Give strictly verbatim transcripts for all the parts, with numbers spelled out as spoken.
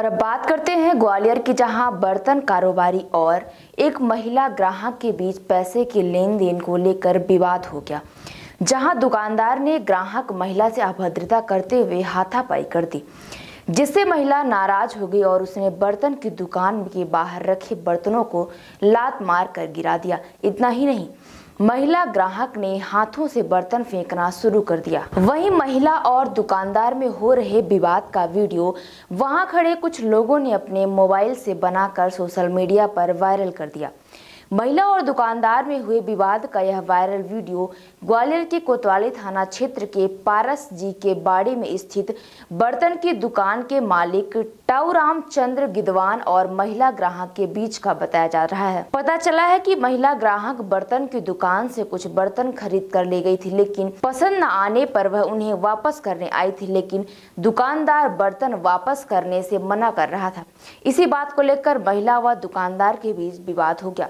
और अब बात करते हैं ग्वालियर की, जहां बर्तन कारोबारी और एक महिला ग्राहक के बीच पैसे के लेन देन को लेकर विवाद हो गया, जहां दुकानदार ने ग्राहक महिला से अभद्रता करते हुए हाथापाई कर दी, जिससे महिला नाराज हो गई और उसने बर्तन की दुकान के बाहर रखे बर्तनों को लात मार कर गिरा दिया। इतना ही नहीं, महिला ग्राहक ने हाथों से बर्तन फेंकना शुरू कर दिया। वहीं महिला और दुकानदार में हो रहे विवाद का वीडियो वहां खड़े कुछ लोगों ने अपने मोबाइल से बनाकर सोशल मीडिया पर वायरल कर दिया। महिला और दुकानदार में हुए विवाद का यह वायरल वीडियो ग्वालियर के कोतवाली थाना क्षेत्र के पारस जी के बाड़ी में स्थित बर्तन की दुकान के मालिक टाऊराम चंद्र गिदवान और महिला ग्राहक के बीच का बताया जा रहा है। पता चला है कि महिला ग्राहक बर्तन की दुकान से कुछ बर्तन खरीद कर ले गई थी, लेकिन पसंद न आने पर वह उन्हें वापस करने आई थी, लेकिन दुकानदार बर्तन वापस करने से मना कर रहा था। इसी बात को लेकर महिला व दुकानदार के बीच विवाद हो गया।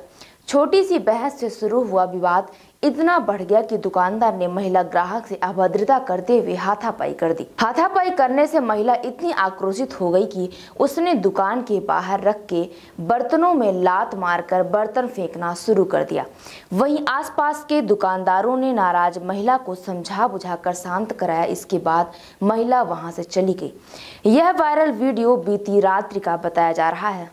छोटी सी बहस से शुरू हुआ विवाद इतना बढ़ गया कि दुकानदार ने महिला ग्राहक से अभद्रता करते हुए हाथापाई कर दी। हाथापाई करने से महिला इतनी आक्रोशित हो गई कि उसने दुकान के बाहर रख के बर्तनों में लात मारकर बर्तन फेंकना शुरू कर दिया। वहीं आसपास के दुकानदारों ने नाराज महिला को समझा बुझाकर शांत कराया। इसके बाद महिला वहां से चली गई। यह वायरल वीडियो बीती रात्रि का बताया जा रहा है।